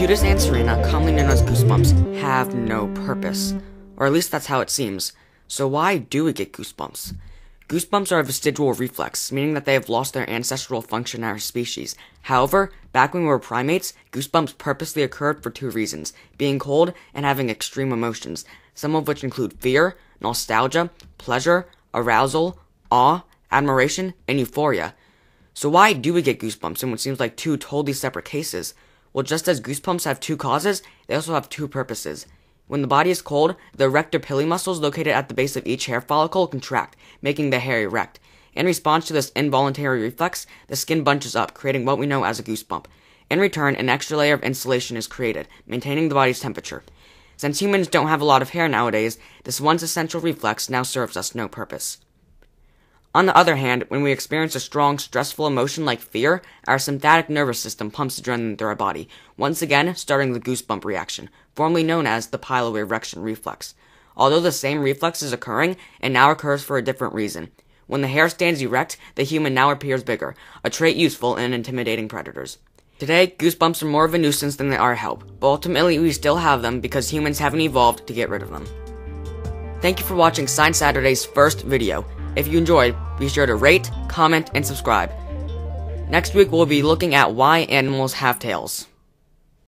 cutis anserina, commonly known as goosebumps, have no purpose. Or at least that's how it seems. So why do we get goosebumps? Goosebumps are a vestigial reflex, meaning that they have lost their ancestral function in our species. However, back when we were primates, goosebumps purposely occurred for two reasons: being cold and having extreme emotions, some of which include fear, nostalgia, pleasure, arousal, awe, admiration, and euphoria. So why do we get goosebumps in what seems like two totally separate cases? Well, just as goosebumps have two causes, they also have two purposes. When the body is cold, the arrector pili muscles located at the base of each hair follicle contract, making the hair erect. In response to this involuntary reflex, the skin bunches up, creating what we know as a goosebump. In return, an extra layer of insulation is created, maintaining the body's temperature. Since humans don't have a lot of hair nowadays, this once essential reflex now serves us no purpose. On the other hand, when we experience a strong, stressful emotion like fear, our sympathetic nervous system pumps adrenaline through our body, once again starting the goosebump reaction, formerly known as the piloerection reflex. Although the same reflex is occurring, it now occurs for a different reason. When the hair stands erect, the human now appears bigger, a trait useful in intimidating predators. Today, goosebumps are more of a nuisance than they are help, but ultimately we still have them because humans haven't evolved to get rid of them. Thank you for watching Science Saturday's first video. If you enjoyed, be sure to rate, comment, and subscribe. Next week, we'll be looking at why animals have tails.